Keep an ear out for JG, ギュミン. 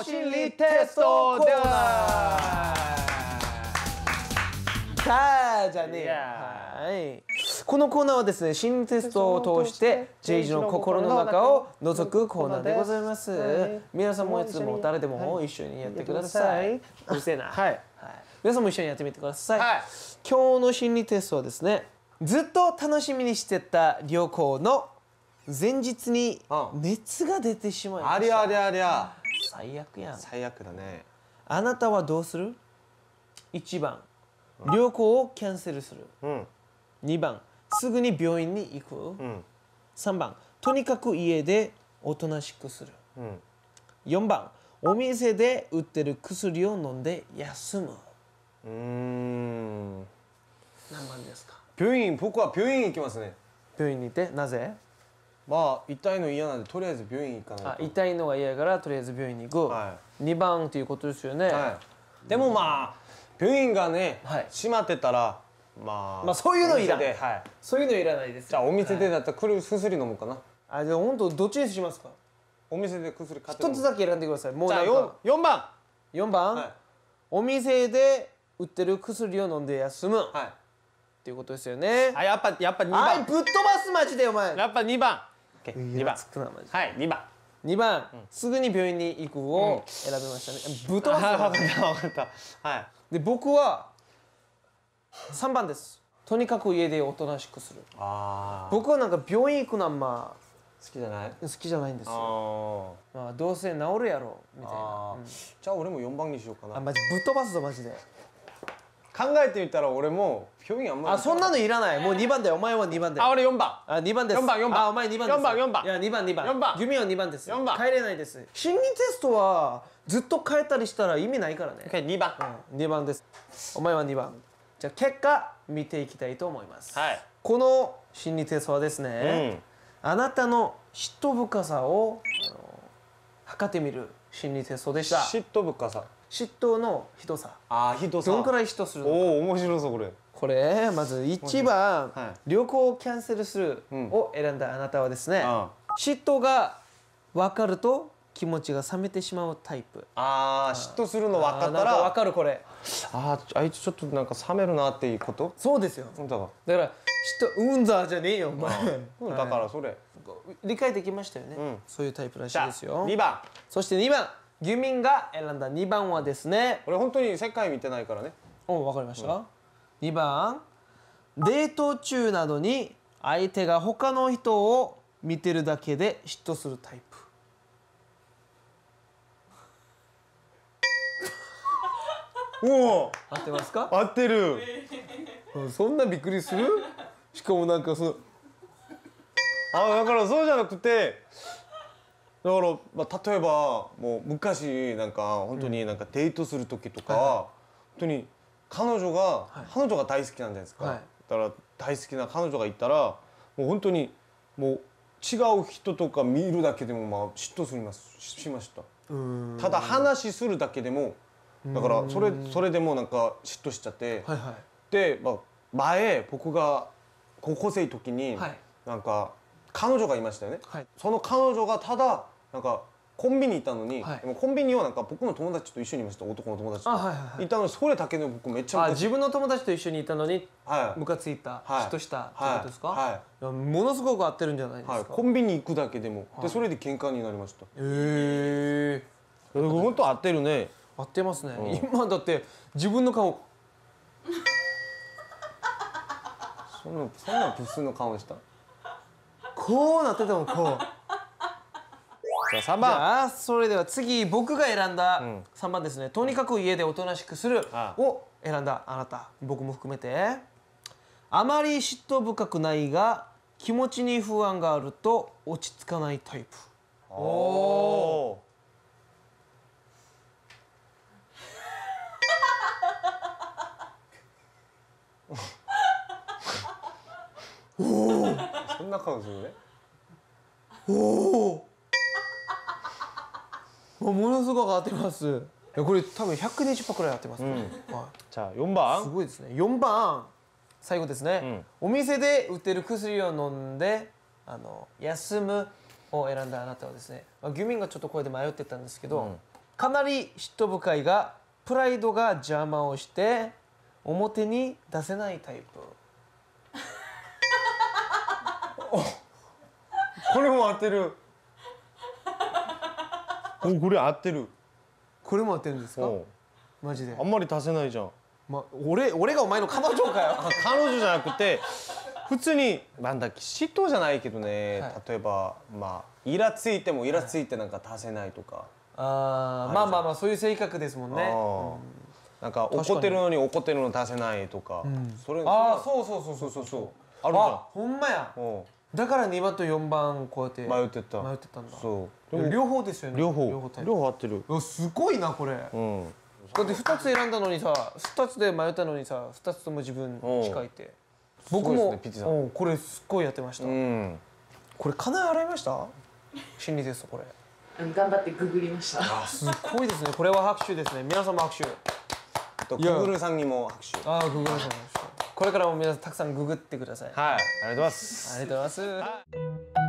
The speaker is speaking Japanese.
の心理テストコーナーさあじゃねえよ。はいこのコーナーはですね、心理テストを通してJ字の心の中を覗くコーナーでございます。皆さんもいつも誰でも一緒にやってください。うるせえな。はい皆さんも一緒にやってみてください。今日の心理テストはですね、ずっと楽しみにしてた旅行の前日に熱が出てしまいました。ありゃありゃありゃ。最悪やん。最悪だね。あなたはどうする？ 1 番旅行をキャンセルする、2番すぐに病院に行く、3番とにかく家でおとなしくする、4番お店で売ってる薬を飲んで休む。何番ですか？病院。僕は病院行きますね。病院に行ってなぜ？まあ痛いの嫌なんでとりあえず病院行かないと。痛いのが嫌からとりあえず病院に行く、2番ということですよね。でもまあ病院がね閉まってたらまあそういうのいらない。そういうのいらないです。じゃあお店でだったら薬飲むかな。あじゃあ本当どっちにしますか？お店で薬買って1つだけ選んでください。もうじゃあ4番。4番お店で売ってる薬を飲んで休むっていうことですよね。あやっぱ2番。はいぶっ飛ばすマジでお前。やっぱ2番。2番。はい2番すぐに病院に行くを選びましたね。ぶっ飛ばす。分かった。はいで僕は3番です。とにかく家でおとなしくする。僕はなんか病院行くのはまあ好きじゃないんですよ。まあどうせ治るやろみたいな。じゃあ俺も4番にしようかな。マジぶっ飛ばすぞマジで。考えてみたら俺も病院あんまりそんなのいらない。もう2番だよ。お前は2番だよ。あ俺4番。あ2番です。4番。あお前2番です。4番。いや2番。弓は2番です。帰れないです。心理テストはずっと変えたりしたら意味ないからね。2番。2番です。お前は2番。じゃあ結果見ていきたいと思います。この心理テストはですね、あなたの嫉妬深さを測ってみる心理テストでした。嫉妬深さ、嫉妬のひどさ、ひどさどんくらい嫉妬するのか。面白そうこれ。まず1番旅行をキャンセルするを選んだあなたはですね、嫉妬が分かると気持ちが冷めてしまうタイプ。嫉妬するの分かったら分かるこれ。あいつちょっとなんか冷めるなっていうこと。そうですよ。だから嫉妬うんざじゃねえよお前。だからそれ理解できましたよね。そういうタイプらしいですよ。2番。そして2番ユミンが選んだ2番はですね、俺本当に世界見てないからね。わかりました。2番デート中などに相手が他の人を見てるだけで嫉妬するタイプ。お合ってますか？合ってる。そんなびっくりする？しかもなんかそうだからそうじゃなくて。だからまあ例えばもう昔なんか本当になんかデートする時とか本当に彼女が大好きなんじゃないですか。だから大好きな彼女がいたらもう本当にもう違う人とか見るだけでもまあ嫉妬しました。ただ話するだけでもだからそれでもなんか嫉妬しちゃって、でまあ前僕が高校生の時になんか彼女がいましたよね。その彼女がただなんかコンビニいたのに、でもコンビニはなんか僕の友達と一緒にいました。男の友達といたのにそれだけで僕めっちゃ自分の友達と一緒にいたのにムカついた、嫉妬したってことですか？ものすごく合ってるんじゃないですか。コンビニ行くだけでもでそれで喧嘩になりました。へえ本当合ってるね。合ってますね。今だって自分の顔そんなブスの顔した。こうなっててもこう。じゃあ3番。それでは次僕が選んだ3番ですね。とにかく家でおとなしくするを選んだあなた、僕も含めて。あまり嫉妬深くないが気持ちに不安があると落ち着かないタイプ。おお。そんな顔するね。ものすごく合ってます。これ多分120%くらい合ってます。じゃあ4番。すごいですね。4番最後ですね。お店で売ってる薬を飲んで休むを選んだあなたはですね。ギュミンがちょっとこれで迷ってたんですけど、かなり嫉妬深いが、プライドが邪魔をして表に出せないタイプ。これも合ってる。これ合ってる。これも合ってるんですか。マジで。あんまり出せないじゃん。ま、俺がお前の彼女かよ。彼女じゃなくて、普通になんだっけ、嫉妬じゃないけどね。はい、例えばまあイラついてもイラついてなんか出せないとか。あまあまあまあそういう性格ですもんね。なんか怒ってるのに怒ってるの出せないとか。それあそうあるじゃん。あ、ほんまや。だから2番と4番こうやって迷ってたんだ。そう両方ですよね。両方合ってる。すごいなこれ。だって2つ選んだのにさ、2つで迷ったのにさ、2つとも自分近いって。僕もこれすっごいやってました。これ金払いました？心理テストこれ。頑張ってググりました。すごいですね。これは拍手ですね。皆さんも拍手。グーグルさんにも拍手。ああ、グーグルさんも拍手。これからも皆さんたくさんググってください。はい、ありがとうございます。ありがとうございます。